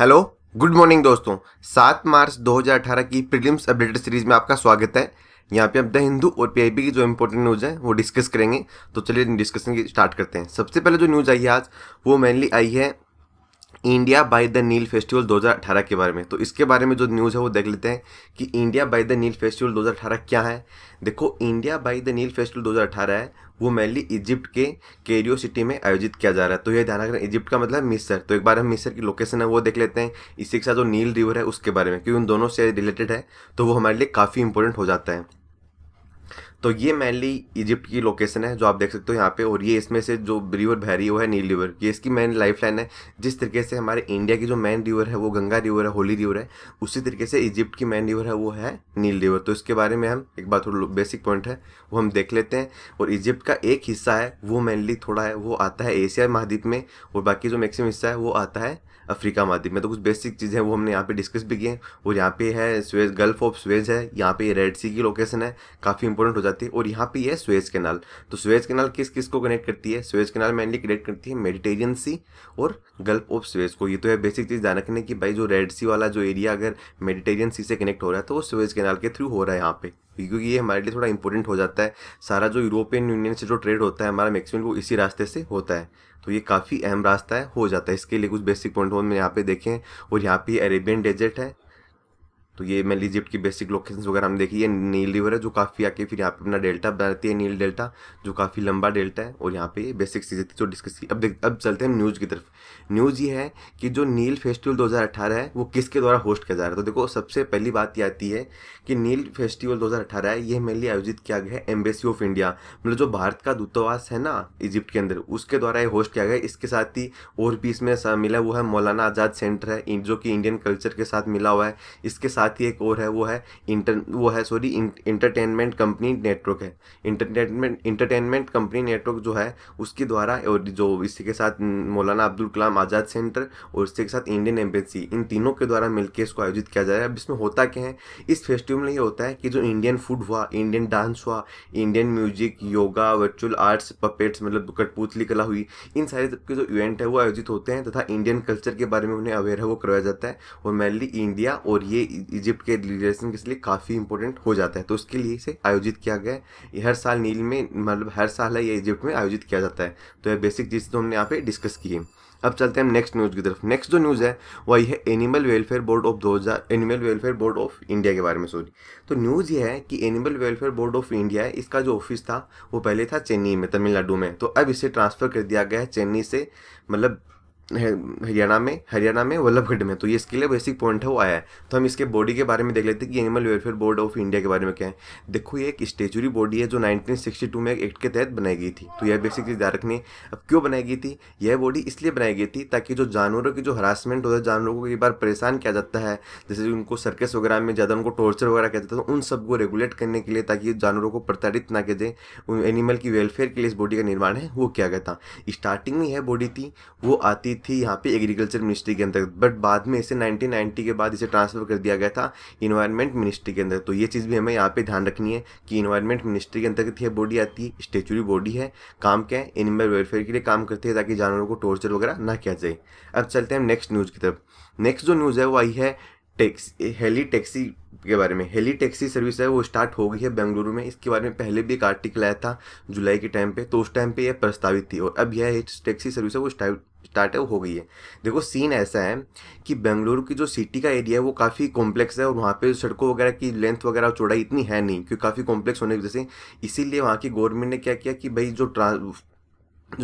Hello good morning दोस्तों, 7 मार्च 2018 की prelims updated series में आपका स्वागत है। यहाँ पे अब द हिंदू और पीआईबी की जो इंपॉर्टेंट न्यूज़ है वो डिस्कस करेंगे। तो चलिए डिस्कशन की स्टार्ट करते हैं। सबसे पहले जो न्यूज़ आई है आज वो मेनली आई है India by the Nile festival 2018 के बारे में। तो इसके बारे में जो न्यूज़ है वो देख लेते हैं कि India by the Nile festival 2018 क्या है। देखो, India by the Nile festival 2018 है वो मेनली इजिप्ट के कैरियो सिटी में आयोजित किया जा रहा है। तो यह ध्यान रखना, इजिप्ट का मतलब मिस्र। तो एक बार हम मिस्र की लोकेशन है वो देख लेते हैं। इसी के साथ जो नील रिवर है उसके बारे में, क्योंकि उन दोनों से रिलेटेड है तो वो हमारे लिए काफ़ी इंपॉर्टेंट हो जाता है। तो ये मेनली इजिप्ट की लोकेशन है जो आप देख सकते हो यहाँ पे, और ये इसमें से जो रिवर बह रही है वो है नील रिवर। ये इसकी मेन लाइफलाइन है। जिस तरीके से हमारे इंडिया की जो मेन रिवर है वो गंगा रिवर है, होली रिवर है, उसी तरीके से इजिप्ट की मेन रिवर है वो है नील रिवर। तो इसके बारे में हम एक बार थोड़ा बेसिक पॉइंट है वो हम देख लेते हैं। और इजिप्ट का एक हिस्सा है वो मेनली थोड़ा है वो आता है एशिया महाद्वीप में, और बाकी जो मैक्सिमम हिस्सा है वो आता है अफ्रीका महाद्वीप में। तो कुछ बेसिक चीज़ें वो हमने यहाँ पे डिस्कस भी किए। और यहाँ पे है स्वेज, गल्फ ऑफ स्वेज है, यहाँ पे रेड सी की लोकेशन है, काफ़ी इंपॉर्टेंट हो जाती है। और यहाँ पे है स्वेज कैनाल। तो स्वेज कैनाल किस किस को कनेक्ट करती है? स्वेज कैनाल मेनली कनेक्ट करती है मेडिटेरियन सी और गल्फ ऑफ स्वेज को। ये तो है बेसिक चीज़ ध्यान रखने की भाई, जो रेड सी वाला जो एरिया अगर मेडिटेरियन सी से कनेक्ट हो रहा है तो वो स्वेज कैनाल के थ्रू हो रहा है यहाँ पे, क्योंकि ये हमारे लिए थोड़ा इंपॉर्टेंट हो जाता है। सारा जो यूरोपियन यूनियन से जो ट्रेड होता है हमारा मैक्सिमम वो इसी रास्ते से होता है। तो ये काफ़ी अहम रास्ता है हो जाता है। इसके लिए कुछ बेसिक पॉइंट हमने यहाँ पे देखें। और यहाँ पे अरेबियन डेजर्ट है। तो ये मैं इजिप्ट की बेसिक लोकेशंस वगैरह हम देखी। ये नील रिवर है जो काफ़ी आके फिर यहाँ पे अपना डेल्टा बनाती है, नील डेल्टा, जो काफ़ी लंबा डेल्टा है। और यहाँ पे ये बेसिक चीज़ें थी जो डिस्कस की। अब चलते हैं न्यूज़ की तरफ। न्यूज़ ये है कि जो नील फेस्टिवल 2018 है वो किसके द्वारा होस्ट किया जा रहा है। तो देखो, सबसे पहली बात ये आती है कि नील फेस्टिवल 2018 है ये मेनली आयोजित किया गया है एम्बेसी ऑफ इंडिया, मतलब जो भारत का दूतावास है ना इजिप्ट के अंदर, उसके द्वारा ये होस्ट किया गया। इसके साथ ही और भी इसमें मिला हुआ है मौलाना आज़ाद सेंटर है, जो कि इंडियन कल्चर के साथ मिला हुआ है। इसके साथ ही एक और है वो है इंटरटेनमेंट कंपनी नेटवर्क है। इंटरटेनमेंट कंपनी नेटवर्क जो है उसके द्वारा, और जो इसी के साथ मौलाना अब्दुल कलाम आज़ाद सेंटर और इसके साथ इंडियन एम्बेसी, इन तीनों के द्वारा मिलकर इसको आयोजित किया जा रहा है। अब इसमें होता क्या है? इस फेस्टिवल में ये होता है कि जो इंडियन फूड हुआ, इंडियन डांस हुआ, Indian music, yoga, virtual arts, puppets मतलब कठपुतली कला हुई, इन सारे सब के जो इवेंट है वो आयोजित होते हैं, तथा इंडियन कल्चर के बारे में उन्हें अवेयर है वो करवाया जाता है। और मेनली इंडिया और ये इजिप्ट के रिलेशन के लिए काफ़ी इंपॉर्टेंट हो जाता है, तो उसके लिए इसे आयोजित किया गया है। हर साल नील में, मतलब हर साल है ये इजिप्ट में आयोजित किया जाता है। तो यह बेसिक चीज़ तो हमने यहाँ पे डिस्कस की है। अब चलते हैं हम नेक्स्ट न्यूज़ की तरफ। नेक्स्ट जो न्यूज़ है वही है animal welfare board of India के बारे में। तो न्यूज़ ये है कि animal welfare board of India है, इसका जो ऑफिस था वो पहले था चेन्नई में, तमिलनाडु में। तो अब इसे ट्रांसफ़र कर दिया गया है चेन्नई से, मतलब हरियाणा में वल्लभगढ़ में। तो ये इसके लिए बेसिक पॉइंट है वो आया है। तो हम इसके बॉडी के बारे में देख लेते हैं कि animal welfare board of India के बारे में क्या है। देखो, ये एक स्टेचुरी बॉडी है जो 1962 में एक एक्ट के तहत बनाई गई थी। तो यह बेसिक चीज़ ध्यान रखनी है। अब क्यों बनाई गई थी यह बॉडी? इसलिए बनाई गई थी ताकि जो जानवरों की जो हरासमेंट होता है, जानवरों को कई बार परेशान किया जाता है, जैसे उनको सर्कस वगैरह में ज़्यादा उनको टॉर्चर वगैरह किया जाता है, तो उन सबको रेगुलेट करने के लिए, ताकि जानवरों को प्रताड़ित ना किया जाए, एनिमल की वेलफेयर के लिए इस बॉडी का निर्माण है वो किया गया था। स्टार्टिंग में यह बॉडी थी वो आती थी यहाँ पे एग्रीकल्चर मिनिस्ट्री के अंदर, बट बाद में इसे 1990 के बाद इसे ट्रांसफर कर दिया गया था इन्वायरमेंट मिनिस्ट्री के अंदर। तो ये चीज़ भी हमें यहाँ पे ध्यान रखनी है कि इन्वायरमेंट मिनिस्ट्री के अंतर्गत यह बॉडी आती है। स्टेचुरी बॉडी है, काम क्या है? एनिमल वेलफेयर के लिए काम करती है, ताकि जानवरों को टॉर्चर वगैरह ना किया जाए। अब चलते हैं नेक्स्ट न्यूज़ की तरफ। नेक्स्ट जो न्यूज़ है वो आई है हेली टैक्सी के बारे में। हेली टैक्सी सर्विस है वो स्टार्ट हो गई है बेंगलुरु में। इसके बारे में पहले भी एक आर्टिकल आया था जुलाई के टाइम पे, तो उस टाइम पे यह प्रस्तावित थी, और अब यह टैक्सी सर्विस है वो स्टार्ट हो गई है। देखो, सीन ऐसा है कि बेंगलुरु की जो सिटी का एरिया है वो काफ़ी कॉम्प्लेक्स है, और वहाँ पे सड़कों वगैरह की लेंथ वगैरह चौड़ाई इतनी है नहीं, क्योंकि काफ़ी कॉम्प्लेक्स होने की वजह से। इसीलिए वहाँ की गवर्नमेंट ने क्या किया कि भाई जो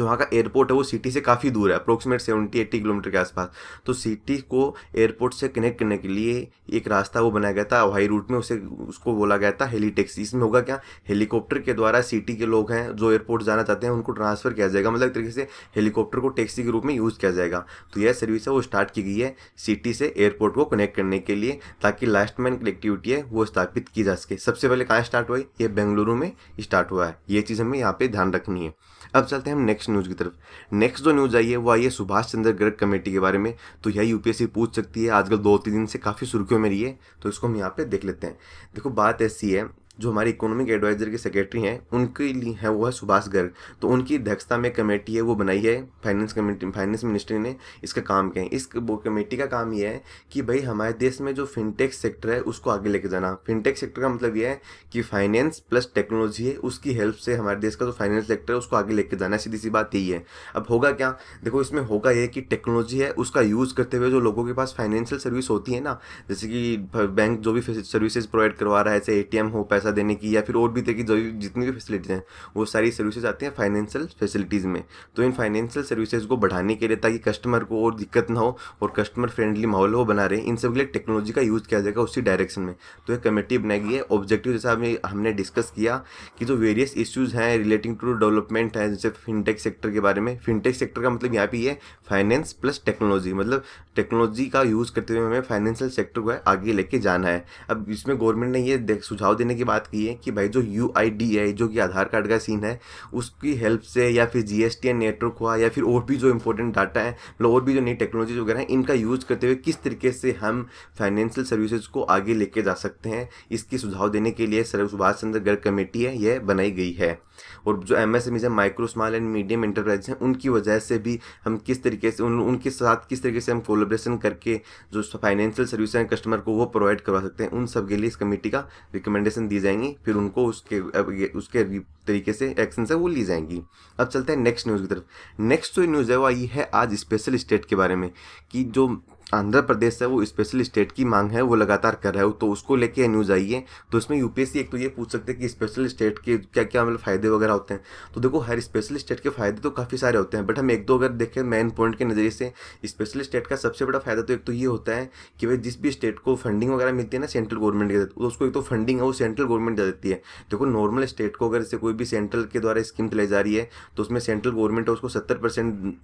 वहाँ का एयरपोर्ट है वो सिटी से काफ़ी दूर है, अप्रोक्सीमेट 70-80 किलोमीटर के आसपास। तो सिटी को एयरपोर्ट से कनेक्ट करने के लिए एक रास्ता वो बनाया गया था हवाई रूट में, उसको बोला गया था हेली टैक्सी। इसमें होगा क्या? हेलीकॉप्टर के द्वारा सिटी के लोग हैं जो एयरपोर्ट जाना चाहते हैं उनको ट्रांसफ़र किया जाएगा, मतलब एक तरीके से हेलीकॉप्टर को टैक्सी के रूप में यूज़ किया जाएगा। तो यह सर्विस है वो स्टार्ट की गई है सिटी से एयरपोर्ट को कनेक्ट करने के लिए, ताकि लास्ट मैन कनेक्टिविटी है वो स्थापित की जा सके। सबसे पहले कहाँ स्टार्ट हुआ? ये बेंगलुरु में स्टार्ट हुआ है। ये चीज़ हमें यहाँ पर ध्यान रखनी है। अब चलते हैं हम नेक्स्ट न्यूज़ की तरफ। नेक्स्ट जो न्यूज़ आई है वो आई है सुभाष चंद्र गर्ग कमेटी के बारे में। तो यह यूपीएससी पूछ सकती है, आजकल 2-3 दिन से काफ़ी सुर्खियों में रही है, तो इसको हम यहाँ पे देख लेते हैं। देखो, बात ऐसी है जो हमारी इकोनॉमिक एडवाइजर के सेक्रेटरी हैं उनके लिए है वो है सुभाष गर्ग। तो उनकी अध्यक्षता में कमेटी है वो बनाई है फाइनेंस कमेटी, फाइनेंस मिनिस्ट्री ने इसका काम किया है। इस वो कमेटी का काम ये है कि भाई हमारे देश में जो फिनटेक सेक्टर है उसको आगे लेके जाना। फिनटेक सेक्टर का मतलब ये है कि फाइनेंस प्लस टेक्नोलॉजी है, उसकी हेल्प से हमारे देश का जो फाइनेंस सेक्टर है उसको आगे लेके जाना है, सीधी सी बात यही है। अब होगा क्या, देखो इसमें होगा ये कि टेक्नोलॉजी है उसका यूज़ करते हुए जो लोगों के पास फाइनेंशियल सर्विस होती है ना, जैसे कि बैंक जो भी सर्विसेज प्रोवाइड करवा रहा है, जैसे ATM हो पैसा देने की या फिर और भी तरह की जो जितनी भी फैसिलिटीज़ हैं वो सारी सर्विसेज आती हैं फाइनेंशियल फैसिलिटीज़ में। तो इन फाइनेंशियल सर्विसेज को बढ़ाने के लिए ताकि कस्टमर को और दिक्कत ना हो और कस्टमर फ्रेंडली माहौल हो बना रहे, इन सब के लिए टेक्नोलॉजी का यूज़ किया जाएगा उसी डायरेक्शन में। तो एक कमेटी बनाई गई है। ऑब्जेक्टिव जैसा हमने डिस्कस किया कि जो वेरियस इश्यूज़ हैं रिलेटिंग टू डेवलपमेंट है, जैसे फिनटेक सेक्टर के बारे में। फिनटेक सेक्टर का मतलब यहाँ पे ये फाइनेंस प्लस टेक्नोलॉजी, मतलब टेक्नोलॉजी का यूज़ करते हुए हमें फाइनेंशियल सेक्टर को आगे लेके जाना है। अब इसमें गवर्नमेंट ने ये सुझाव देने की बात की है कि भाई जो UID है जो कि आधार कार्ड का सीन है उसकी हेल्प से, या फिर GST नेटवर्क हुआ, या फिर और भी जो इंपॉर्टेंट डाटा है मतलब और भी जो नई टेक्नोलॉजीज वगैरह हैं इनका यूज़ करते हुए किस तरीके से हम फाइनेंशियल सर्विसेज को आगे लेके जा सकते हैं, इसकी सुझाव देने के लिए सुभाष चंद्र गर्ग कमेटी है यह बनाई गई है। और जो MSMEs है micro small and medium enterprise हैं उनकी वजह से भी हम किस तरीके से उनके साथ किस तरीके से हम कोलैबोरेशन करके जो फाइनेंशियल सर्विस हैं कस्टमर को वो प्रोवाइड करवा सकते हैं, उन सब के लिए इस कमेटी का रिकमेंडेशन दी जाएंगी, फिर उनको उसके तरीके से एक्शन से वो ली जाएंगी। अब चलते हैं नेक्स्ट न्यूज़ की तरफ। नेक्स्ट जो न्यूज़ है वो आई है आज स्पेशल स्टेट के बारे में कि जो आंध्र प्रदेश है वो स्पेशल स्टेट की मांग है वो लगातार कर रहा है, तो उसको लेके न्यूज़ आई है। तो इसमें UPSC एक तो ये पूछ सकते हैं कि स्पेशल स्टेट के क्या क्या मतलब फ़ायदे वगैरह होते हैं। तो देखो हर स्पेशल स्टेट के फ़ायदे तो काफ़ी सारे होते हैं, बट हम एक दो अगर देखें मेन पॉइंट के नज़रिए से स्पेशल स्टेट का सबसे बड़ा फ़ायदा तो एक तो ये होता है कि भाई जिस भी स्टेट को फंडिंग वगैरह मिलती है ना सेंट्रल गवर्नमेंट के तहत, उसको एक तो फंडिंग है वो सेंट्रल गवर्नमेंट देती है। देखो नॉर्मल स्टेट को अगर जैसे कोई भी सेंट्रल के द्वारा स्कीम चलाई जा रही है तो उसमें सेंट्रल गवर्नमेंट उसको 70%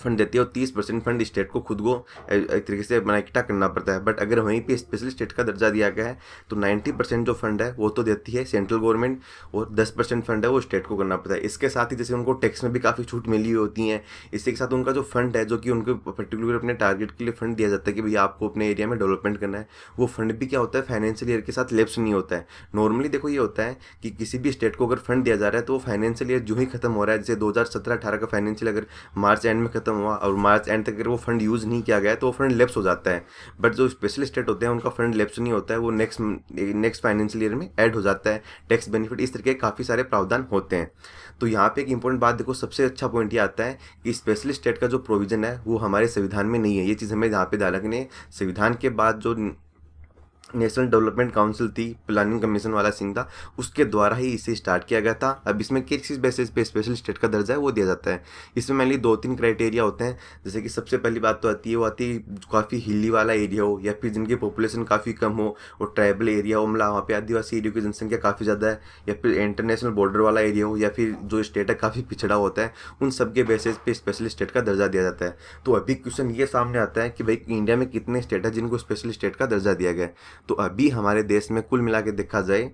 फंड देती है और 30% फंड स्टेट को खुद को एक तरीके से बना इकट्ठा करना पड़ता है। बट अगर वहीं पे स्पेशल स्टेट का दर्जा दिया गया है तो 90% जो फंड है वो तो देती है सेंट्रल गवर्नमेंट और 10% फंड है वो स्टेट को करना पड़ता है। इसके साथ ही जैसे उनको टैक्स में भी काफ़ी छूट मिली हुई होती हैं, इसके साथ उनका जो फंड है जो कि उनको पर्टिकुलर अपने टारगेट के लिए फंड दिया जाता है कि भैया आपको अपने एरिया में डेवलपमेंट करना है, वो फंड भी क्या होता है फाइनेंशियल ईयर के साथ लैप्स नहीं होता है। नॉर्मली देखो ये होता है कि किसी भी स्टेट को अगर फंड दिया जा रहा है तो वो फाइनेंशियल ईयर जो ही खत्म हो रहा है, जैसे 2017-18 का फाइनेंशियल अगर मार्च एंड में खत्म हुआ और मार्च एंड तक अगर वो फंड यूज़ नहीं किया गया तो वो फंड लैप्स हो जाता है। बट जो स्पेशल स्टेट होते हैं उनका फंड लैप्स नहीं होता है, वो नेक्स्ट फाइनेंशियल ईयर में ऐड हो जाता है टैक्स बेनिफिट, इस तरीके काफ़ी सारे प्रावधान होते हैं। तो यहाँ पे एक इंपॉर्टेंट बात देखो सबसे अच्छा पॉइंट ये आता है कि स्पेशल स्टेट का जो प्रोविजन है वो हमारे संविधान में नहीं है। ये चीज़ हमें यहाँ पे ध्यान रखनी है। संविधान के बाद जो नेशनल डेवलपमेंट काउंसिल थी, प्लानिंग कमीशन वाला सीन था, उसके द्वारा ही इसे स्टार्ट किया गया था। अब इसमें किस बेसिस पे स्पेशल स्टेट का दर्जा है वो दिया जाता है, इसमें मेनली 2-3 क्राइटेरिया होते हैं। जैसे कि सबसे पहली बात तो आती है वो आती है काफ़ी हिली वाला एरिया हो या फिर जिनकी पॉपुलेशन काफ़ी कम हो और ट्राइबल एरिया हो, मतलब वहाँ पे आदिवासी एरिया की जनसंख्या काफ़ी ज़्यादा है, या फिर इंटरनेशनल बॉर्डर वाला एरिया हो, या फिर जो स्टेट है काफ़ी पिछड़ा होता है, उन सब के बेसिस पे स्पेशल स्टेट का दर्जा दिया जाता है। तो अभी क्वेश्चन ये सामने आता है कि भाई इंडिया में कितने स्टेट है जिनको स्पेशल स्टेट का दर्जा दिया गया है। तो अभी हमारे देश में कुल मिला के देखा जाए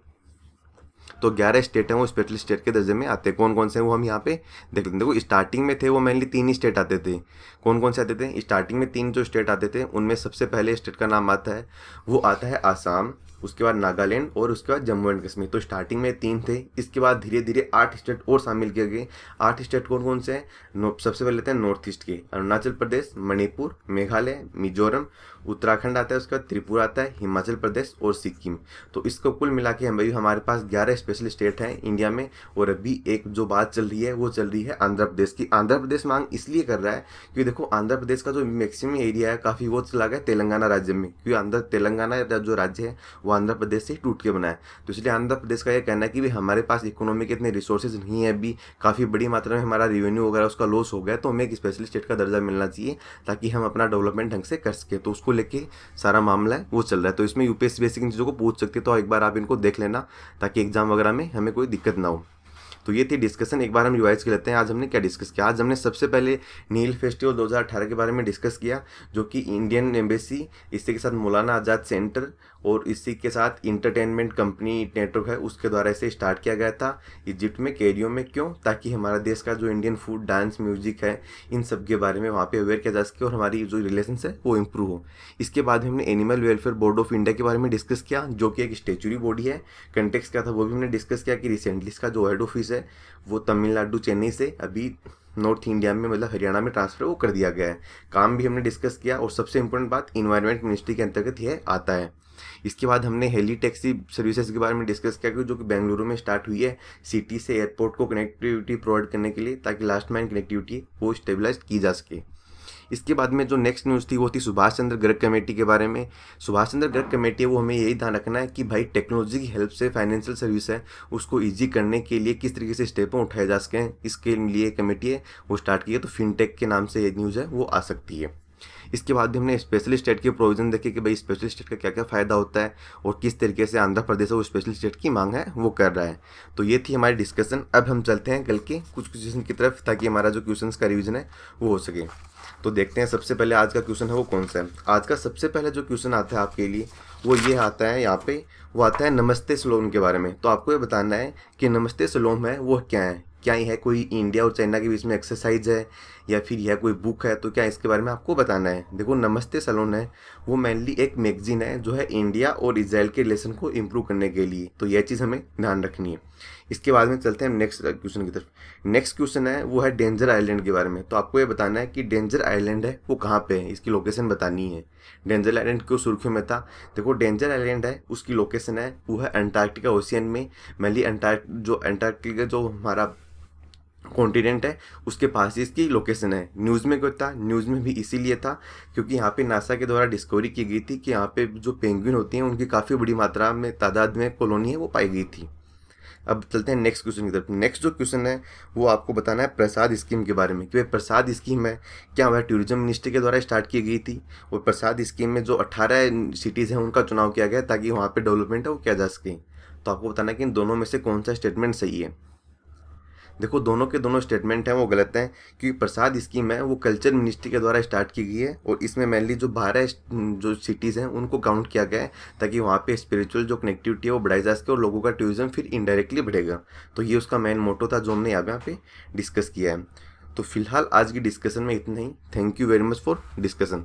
तो 11 स्टेट हैं वो स्पेशल स्टेट के दर्जे में आते हैं। कौन कौन से हैं वो हम यहाँ पे देख लेते हैं। देखो स्टार्टिंग में थे वो मेनली 3 ही स्टेट आते थे। कौन कौन से आते थे? स्टार्टिंग में 3 जो स्टेट आते थे उनमें सबसे पहले स्टेट का नाम आता है वो आता है आसाम, उसके बाद नागालैंड और उसके बाद जम्मू एंड कश्मीर। तो स्टार्टिंग में 3 थे, इसके बाद धीरे धीरे 8 स्टेट और शामिल किए गए। 8 स्टेट कौन कौन से हैं? सबसे पहले लेते हैं नॉर्थ ईस्ट के, अरुणाचल प्रदेश, मणिपुर, मेघालय, मिजोरम, उत्तराखंड आता है, उसके बाद त्रिपुरा आता है, हिमाचल प्रदेश और सिक्किम। तो इसको कुल मिला के हम हमारे पास 11 स्पेशल स्टेट हैं इंडिया में। और अभी एक जो बात चल रही है वो चल रही है आंध्र प्रदेश की। आंध्र प्रदेश मांग इसलिए कर रहा है क्योंकि देखो आंध्र प्रदेश का जो मैक्सिमम एरिया है काफ़ी वो चला गया तेलंगाना राज्य में, क्योंकि तेलंगाना जो राज्य है आंध्र प्रदेश से टूट के बना है। तो इसलिए आंध्र प्रदेश का यह कहना है कि भी हमारे पास इकोनॉमी के इतने रिसोर्सेज नहीं है, अभी काफ़ी बड़ी मात्रा में हमारा रेवेन्यू वगैरह उसका लॉस हो गया, तो हमें एक स्पेशल स्टेट का दर्जा मिलना चाहिए ताकि हम अपना डेवलपमेंट ढंग से कर सकें। तो उसको लेके सारा मामला है वो चल रहा है। तो इसमें UPSC बेसिक इन चीज़ों को पूछ सकते हैं, तो एक बार आप इनको देख लेना ताकि एग्जाम वगैरह में हमें कोई दिक्कत ना हो। तो ये थी डिस्कशन। एक बार हम यूआईडी लेते हैं। आज हमने क्या डिस्कस किया? आज हमने सबसे पहले नील फेस्टिवल 2018 के बारे में डिस्कस किया, जो कि इंडियन एम्बेसी, इसी के साथ मौलाना आज़ाद सेंटर और इसी के साथ इंटरटेनमेंट कंपनी नेटवर्क है उसके द्वारा इसे स्टार्ट किया गया था इजिप्ट में, कैरियो में। क्यों? ताकि हमारा देश का जो इंडियन फूड, डांस, म्यूजिक है, इन सब के बारे में वहाँ पे अवेयर किया जा सके और हमारी जो रिलेशन है वो इम्प्रूव हो। इसके बाद हमने animal welfare board of India के बारे में डिस्कस किया, जो कि एक स्टेचुरी बॉडी है। कंटेक्स क्या था वो भी हमने डिस्कस किया कि रिसेंटली इसका जो हेड ऑफिस है वो तमिलनाडु, चेन्नई से अभी नॉर्थ इंडिया में, मतलब हरियाणा में ट्रांसफर वो कर दिया गया है। काम भी हमने डिस्कस किया और सबसे इंपॉर्टेंट बात इन्वायरमेंट मिनिस्ट्री के अंतर्गत यह आता है। इसके बाद हमने हेली टैक्सी सर्विसेज के बारे में डिस्कस किया, जो कि बेंगलुरु में स्टार्ट हुई है, सिटी से एयरपोर्ट को कनेक्टिविटी प्रोवाइड करने के लिए, ताकि लास्ट माइल कनेक्टिविटी वो स्टेबलाइज की जा सके। इसके बाद में जो नेक्स्ट न्यूज़ थी वो थी सुभाष चंद्र गर्ग कमेटी के बारे में। सुभाष चंद्र गर्ग कमेटी है वो हमें यही ध्यान रखना है कि भाई टेक्नोलॉजी की हेल्प से फाइनेंशियल सर्विस है उसको इजी करने के लिए किस तरीके से स्टेप उठाए जा सकें, इसके लिए कमेटी है वो स्टार्ट की है। तो फिनटेक के नाम से ये न्यूज़ है वो आ सकती है। इसके बाद हमने स्पेशल स्टेट के प्रोविजन देखे कि भाई स्पेशल स्टेट का क्या क्या फ़ायदा होता है और किस तरीके से आंध्र प्रदेश है वो स्पेशल स्टेट की मांग है वो कर रहा है। तो ये थी हमारी डिस्कशन। अब हम चलते हैं कल के कुछ क्वेश्चन की तरफ, ताकि हमारा जो क्वेश्चन का रिविजन है वो हो सके। तो देखते हैं सबसे पहले आज का क्वेश्चन है वो कौन सा है। आज का सबसे पहले जो क्वेश्चन आता है आपके लिए वो ये आता है, यहाँ पे वो आता है नमस्ते सलोम के बारे में। तो आपको ये बताना है कि नमस्ते सलोम है वो क्या है। क्या यह कोई इंडिया और चाइना के बीच में एक्सरसाइज है या फिर यह कोई बुक है? तो क्या इसके बारे में आपको बताना है। देखो, नमस्ते सलोन है वो मेनली एक मैगजीन है जो है इंडिया और इजराइल के रिलेशन को इम्प्रूव करने के लिए। तो यह चीज़ हमें ध्यान रखनी है। इसके बाद में चलते हैं नेक्स्ट क्वेश्चन की तरफ। नेक्स्ट क्वेश्चन है वो है डेंजर आइलैंड के बारे में। तो आपको ये बताना है कि डेंजर आइलैंड है वो कहाँ पे है, इसकी लोकेशन बतानी है। डेंजर आइलैंड क्यों सुर्खियों में था? देखो, डेंजर आइलैंड है उसकी लोकेशन है वो है अंटार्कटिका ओशियन में, मेनली अंटार्कटिका जो हमारा कॉन्टिनेंट है उसके पास ही इसकी लोकेशन है। न्यूज़ में क्यों था? न्यूज़ में भी इसीलिए था क्योंकि यहाँ पे नासा के द्वारा डिस्कवरी की गई थी कि यहाँ पे जो पेंगुइन होती हैं उनकी काफ़ी बड़ी मात्रा में तादाद में कॉलोनी है वो पाई गई थी। अब चलते हैं नेक्स्ट क्वेश्चन की तरफ। नेक्स्ट जो क्वेश्चन है वो आपको बताना है प्रसाद स्कीम के बारे में कि भाई प्रसाद स्कीम है क्या वह टूरिज्म मिनिस्ट्री के द्वारा स्टार्ट की गई थी और प्रसाद स्कीम में जो 18 सिटीज़ हैं उनका चुनाव किया गया ताकि वहाँ पर डेवलपमेंट है वो किया जा सके। तो आपको बताना है कि इन दोनों में से कौन सा स्टेटमेंट सही है। देखो, दोनों के दोनों स्टेटमेंट हैं वो गलत हैं क्योंकि प्रसाद स्कीम है वो कल्चर मिनिस्ट्री के द्वारा स्टार्ट की गई है और इसमें मेनली जो 12 जो सिटीज़ हैं उनको काउंट किया गया है ताकि वहाँ पे स्पिरिचुअल जो कनेक्टिविटी है वो बढ़ाई जा सके और लोगों का टूरिज्म फिर इनडायरेक्टली बढ़ेगा। तो ये उसका मेन मोटो था जो हमने यहाँ पे डिस्कस किया है। तो फिलहाल आज की डिस्कशन में इतना ही। Thank you very much for discussion.